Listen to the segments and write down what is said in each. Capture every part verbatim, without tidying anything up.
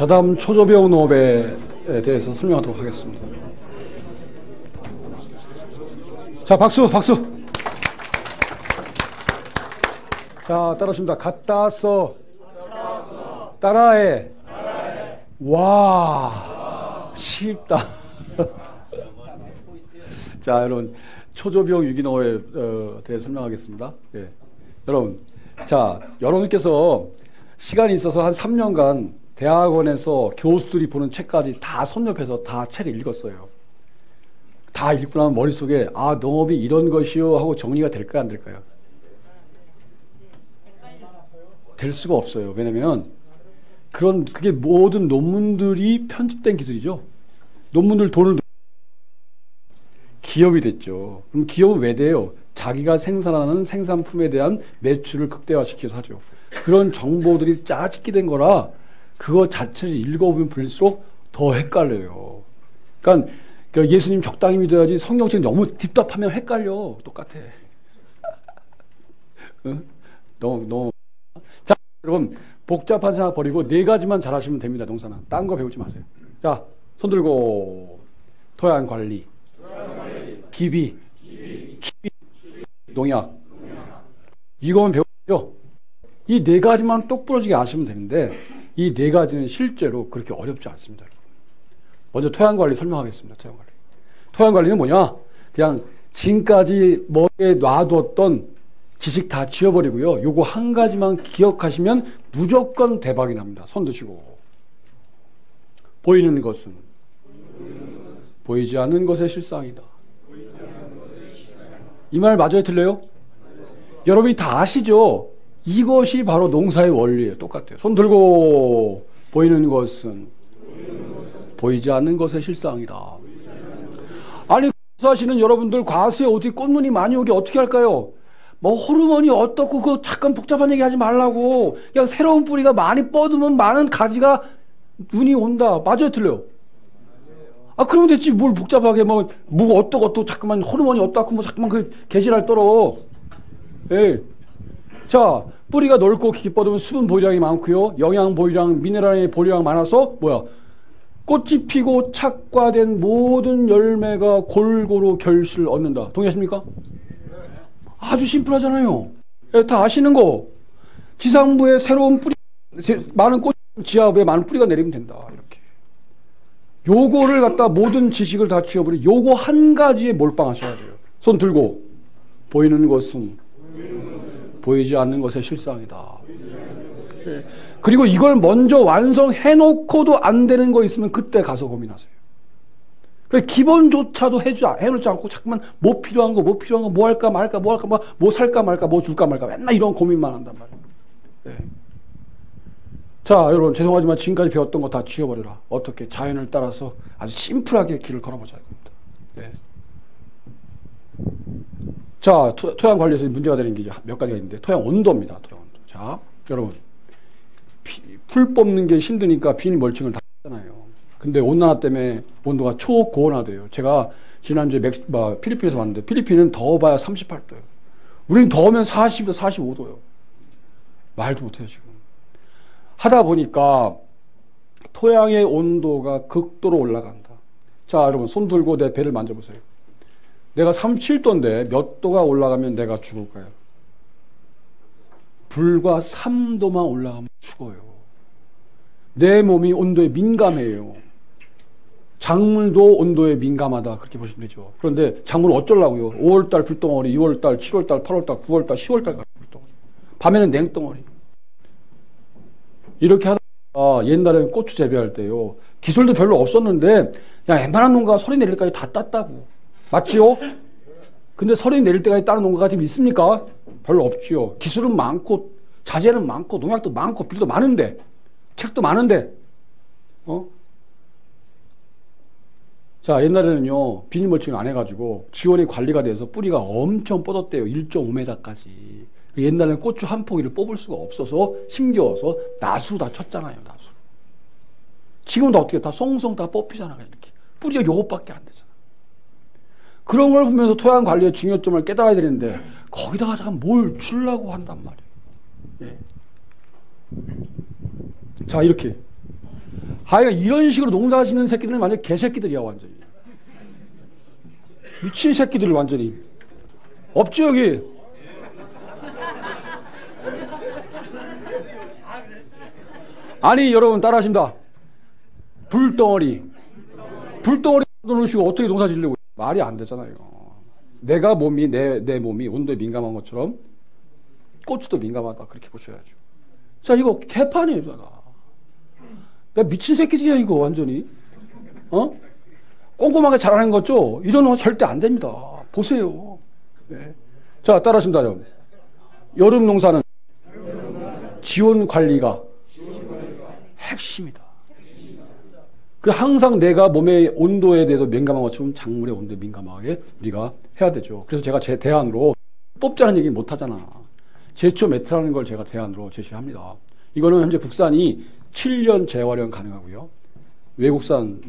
자담 초저비용 농업에 대해서 설명하도록 하겠습니다. 자, 박수, 박수. 자, 따라하십니다. 갖다 써. 따라해. 와, 쉽다. 자, 여러분, 초저비용 유기농업에 어, 대해 설명하겠습니다. 예. 여러분, 자, 여러분께서 시간이 있어서 한 삼 년간 대학원에서 교수들이 보는 책까지 다 섭렵해서 다 책을 읽었어요. 다 읽고 나면 머릿속에 아, 농업이 이런 것이요 하고 정리가 될까요, 안 될까요? 될 수가 없어요. 왜냐면 그런 그게 모든 논문들이 편집된 기술이죠. 논문들 돈을 기업이 됐죠. 그럼 기업은 왜 돼요? 자기가 생산하는 생산품에 대한 매출을 극대화시켜서 하죠. 그런 정보들이 짜집기 된 거라 그거 자체를 읽어보면 볼수록 더 헷갈려요. 그러니까 예수님 적당히 믿어야지 성경책 너무 딥답하면 헷갈려. 똑같아. 응? 너무 너무. 자, 여러분 복잡한 생각 버리고 네 가지만 잘하시면 됩니다. 농사는 딴 거 배우지 마세요. 자, 손 들고 토양 관리, 기비, 기비, 기비. 농약. 농약. 이거만 배우죠. 이 네 가지만 똑부러지게 아시면 되는데 이 네 가지는 실제로 그렇게 어렵지 않습니다. 먼저 토양관리 설명하겠습니다. 토양관리. 토양관리는 뭐냐? 그냥 지금까지 머리에 놔두었던 지식 다 지워버리고요. 요거 한 가지만 기억하시면 무조건 대박이 납니다. 손 드시고. 보이는 것은? 보이는 것은. 보이지 않는 것의 실상이다. 이 말 맞아요? 틀려요? 여러분이 다 아시죠? 이것이 바로 농사의 원리예요. 똑같아요. 손 들고. 보이는 것은? 보이는 것은. 보이지 않는 것의 실상이다. 아니, 농사하시는 여러분들 과수에 어떻게 꽃눈이 많이 오게 어떻게 할까요? 뭐 호르몬이 어떻고 그거 잠깐 복잡한 얘기 하지 말라고. 그냥 새로운 뿌리가 많이 뻗으면 많은 가지가 눈이 온다. 맞아요? 틀려요? 아, 그러면 됐지. 뭘 복잡하게, 뭐, 뭐, 어떡, 어떡, 자꾸만, 호르몬이 어떻고, 뭐, 자꾸만, 그, 개질할 떨어. 예. 자, 뿌리가 넓고 깊게 뻗으면 수분 보유량이 많고요. 영양 보유량, 미네랄의 보유량 많아서, 뭐야. 꽃이 피고 착과된 모든 열매가 골고루 결실을 얻는다. 동의하십니까? 아주 심플하잖아요. 예, 다 아시는 거. 지상부에 새로운 뿌리, 많은 꽃, 지하부에 많은 뿌리가 내리면 된다. 요거를 갖다 모든 지식을 다 지워버리고 요거 한 가지에 몰빵하셔야 돼요. 손 들고. 보이는 것은 보이지 않는 것의 실상이다. 그리고 이걸 먼저 완성해놓고도 안 되는 거 있으면 그때 가서 고민하세요. 그래, 기본조차도 해주, 해놓지 않고 자꾸만 뭐 필요한 거, 뭐 필요한 거, 뭐 할까 말까, 뭐 할까 뭐, 뭐 살까 말까, 뭐 줄까 말까 맨날 이런 고민만 한단 말이에요. 네. 자, 여러분 죄송하지만 지금까지 배웠던 거 다 지워버려라. 어떻게 자연을 따라서 아주 심플하게 길을 걸어보자 이겁니다. 네. 자, 토, 토양 관리에서 문제가 되는 게 몇 가지가 있는데 토양 온도입니다. 토양 온도. 자, 여러분 피, 풀 뽑는 게 힘드니까 비닐 멀칭을 다 했잖아요. 근데 온난화 때문에 온도가 초고온화돼요. 제가 지난주에 멕시, 뭐, 필리핀에서 왔는데 필리핀은 더워봐야 삼십팔 도예요. 우리는 더우면 사십에서 사십오 도예요. 말도 못해요 지금. 하다 보니까 토양의 온도가 극도로 올라간다. 자, 여러분 손 들고 내 배를 만져보세요. 내가 삼십칠 도인데 몇 도가 올라가면 내가 죽을까요? 불과 삼 도만 올라가면 죽어요. 내 몸이 온도에 민감해요. 작물도 온도에 민감하다. 그렇게 보시면 되죠. 그런데 작물 어쩌려고요? 오월달 불덩어리, 유월달, 칠월달, 팔월달, 구월달, 시월달 불덩어리. 밤에는 냉덩어리. 이렇게 하다가 옛날에는 고추 재배할 때요. 기술도 별로 없었는데 그냥 웬만한 농가가 서리 내릴 때까지 다 땄다고. 맞지요? 근데 서리 내릴 때까지 따는 농가가 지금 있습니까? 별로 없지요. 기술은 많고 자재는 많고 농약도 많고 빌도 많은데 책도 많은데 어? 자, 옛날에는요. 비닐멀칭 안 해가지고 지원이 관리가 돼서 뿌리가 엄청 뻗었대요. 일 점 오 미터까지. 옛날에는 고추 한 포기를 뽑을 수가 없어서 심겨워서 낫으로 다 쳤잖아요. 낫으로. 지금은 다 어떻게 다 송송 다 뽑히잖아요. 이렇게. 뿌리가 요것밖에 안 되잖아. 그런 걸 보면서 토양 관리의 중요점을 깨달아야 되는데 거기다가 잠깐 뭘 주려고 한단 말이에요. 예. 자, 이렇게 하여간 이런 식으로 농사하시는 새끼들은 완전 개새끼들이야. 완전히 미친 새끼들을 완전히 없죠 여기. 아니 여러분 따라하십니다. 불덩어리 불덩어리 놓으시고 어떻게 농사 지으려고. 말이 안 되잖아요. 내가 몸이 내, 내 몸이 온도에 민감한 것처럼 고추도 민감하다 그렇게 보셔야죠. 자 이거 개판이잖아. 야 미친 새끼들이야 이거 완전히. 어? 꼼꼼하게 잘하는 거죠? 이런 거 절대 안 됩니다. 보세요. 네. 자 따라하십니다. 여러분 여름 농사는 지원 관리가 핵심이다. 그 항상 내가 몸의 온도에 대해서 민감한 것처럼 작물의 온도에 민감하게 우리가 해야 되죠. 그래서 제가 제 대안으로 뽑자는 얘기 못 하잖아. 제초 매트라는 걸 제가 대안으로 제시합니다. 이거는 현재 국산이 칠 년 재활용 가능하고요. 외국산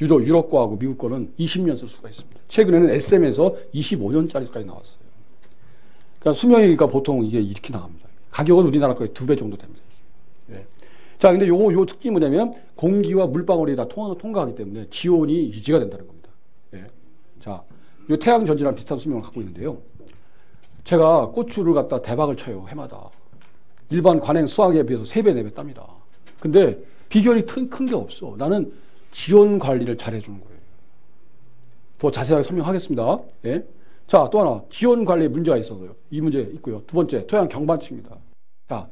유럽, 유럽 거하고 미국 거는 이십 년 쓸 수가 있습니다. 최근에는 에스엠에서 이십오 년짜리까지 나왔어요. 그러니까 수명이 보통 이게 이렇게 나갑니다. 가격은 우리나라 거의 두 배 정도 됩니다. 예. 자, 근데 요거, 요 특징이 뭐냐면, 공기와 물방울이 다 통, 통과하기 때문에 지온이 유지가 된다는 겁니다. 예. 자, 요 태양전지랑 비슷한 수명을 갖고 있는데요. 제가 고추를 갖다 대박을 쳐요, 해마다. 일반 관행 수학에 비해서 세 배, 네 배 땁니다. 근데 비결이 큰 게 없어. 나는 지온 관리를 잘 해주는 거예요. 더 자세하게 설명하겠습니다. 예. 자, 또 하나. 지온 관리에 문제가 있어서요. 이 문제 있고요. 두 번째, 토양 경반칙입니다. 자.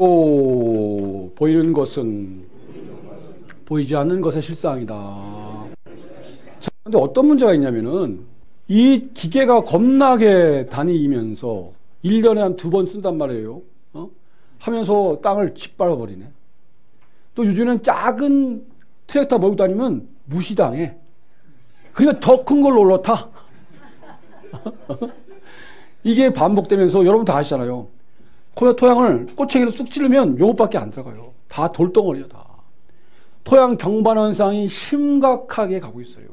오, 보이는 것은 보이지 않는 것의 실상이다. 자, 근데 어떤 문제가 있냐면은 이 기계가 겁나게 다니면서 일 년에 한 두 번 쓴단 말이에요. 어? 하면서 땅을 짓밟아버리네. 또 요즘에는 작은 트랙터 몰고 다니면 무시당해. 그러니까 더 큰 걸로 올라타. 이게 반복되면서 여러분 다 아시잖아요. 토양을 꼬챙이로 쑥 찌르면 요것밖에 안 들어가요. 다 돌덩어리야 다. 토양 경반 현상이 심각하게 가고 있어요.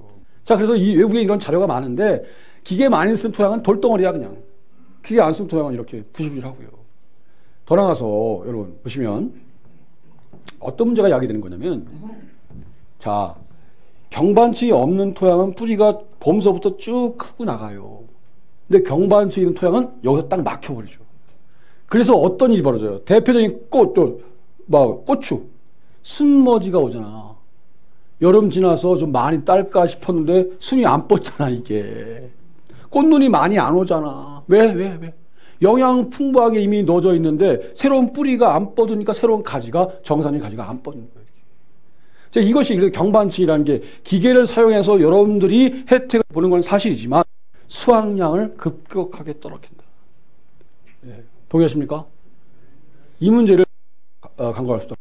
자 그래서 이 외국에 이런 자료가 많은데 기계 많이 쓴 토양은 돌덩어리야 그냥. 기계 안 쓴 토양은 이렇게 부실부실하고요. 더 나가서 여러분 보시면 어떤 문제가 야기되는 거냐면 자 경반층이 없는 토양은 뿌리가 봄서부터 쭉 크고 나가요. 근데 경반층이 있는 토양은 여기서 딱 막혀버리죠. 그래서 어떤 일이 벌어져요? 대표적인 꽃, 또, 막, 고추. 순머지가 오잖아. 여름 지나서 좀 많이 딸까 싶었는데, 순이 안 뻗잖아, 이게. 꽃눈이 많이 안 오잖아. 왜, 왜, 왜? 영양 풍부하게 이미 넣어져 있는데, 새로운 뿌리가 안 뻗으니까 새로운 가지가, 정상적인 가지가 안 뻗는 거예요. 자, 이것이 경반층이라는 게, 기계를 사용해서 여러분들이 혜택을 보는 건 사실이지만, 수확량을 급격하게 떨어진다. 예. 동의하십니까? 이 문제를 어, 강구할 수 있다.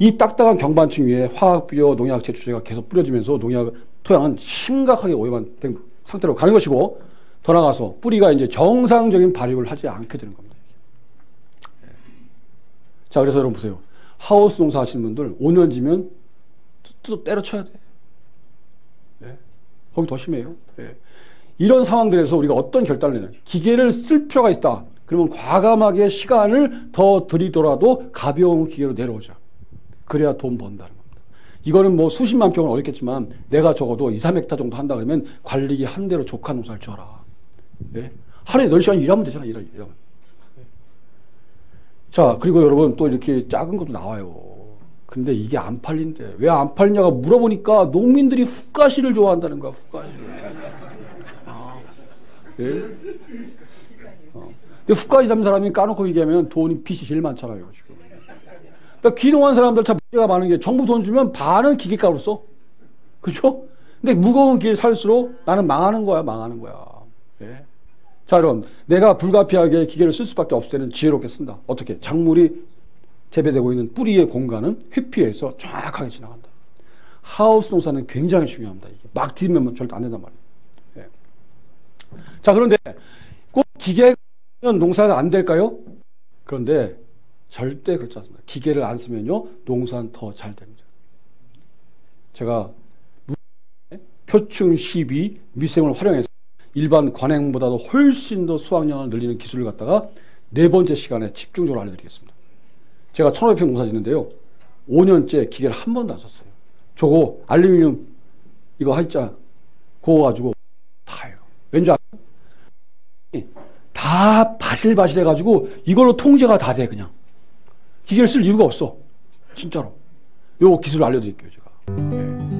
이 딱딱한 경반층 위에 화학비료, 농약 제초제가 계속 뿌려지면서 농약 토양은 심각하게 오염된 상태로 가는 것이고 더 나아가서 뿌리가 이제 정상적인 발육을 하지 않게 되는 겁니다. 자, 그래서 여러분 보세요. 하우스 농사 하시는 분들 오 년 지면 또, 또 때려쳐야 돼. 네. 거기 더 심해요. 네. 이런 상황들에서 우리가 어떤 결단을 내냐? 기계를 쓸 필요가 있다. 그러면 과감하게 시간을 더 들이더라도 가벼운 기계로 내려오자. 그래야 돈 번다는 겁니다. 이거는 뭐 수십만 평은 어렵겠지만 내가 적어도 이, 삼 헥타 정도 한다 그러면 관리기 한 대로 조카 농사를 쳐라. 네? 하루에 열 시간 일하면 되잖아. 일하면. 네. 자, 그리고 여러분 또 이렇게 작은 것도 나와요. 근데 이게 안 팔린대. 왜 안 팔리냐고 물어보니까 농민들이 훅가시를 좋아한다는 거야. 훅가시를. 아, 네? 근데 후까지 잡는 사람이 까놓고 얘기하면 돈이 빚이 제일 많잖아요, 지금. 그러니까 귀농한 사람들 참 문제가 많은 게 정부 돈 주면 반은 기계값으로 써. 그죠? 근데 무거운 길 살수록 나는 망하는 거야, 망하는 거야. 예. 자, 여러분. 내가 불가피하게 기계를 쓸 수밖에 없을 때는 지혜롭게 쓴다. 어떻게? 작물이 재배되고 있는 뿌리의 공간은 회피해서 정확하게 지나간다. 하우스 농사는 굉장히 중요합니다. 이게. 막 들이면 절대 안 된단 말이에요. 예. 자, 그런데 꼭 기계 농사가 안 될까요? 그런데 절대 그렇지 않습니다. 기계를 안 쓰면요, 농사는 더 잘 됩니다. 제가 표층 십이 미생을 활용해서 일반 관행보다도 훨씬 더 수확량을 늘리는 기술을 갖다가 네 번째 시간에 집중적으로 알려드리겠습니다. 제가 천오백 평 농사 짓는데요, 오 년째 기계를 한 번도 안 썼어요. 저거 알루미늄 이거 할자 그거 가지고 다요. 왠지 알아요? 다 바실바실 해가지고 이걸로 통제가 다 돼. 그냥 기계를 쓸 이유가 없어. 진짜로. 요 기술을 알려드릴게요 제가. 네.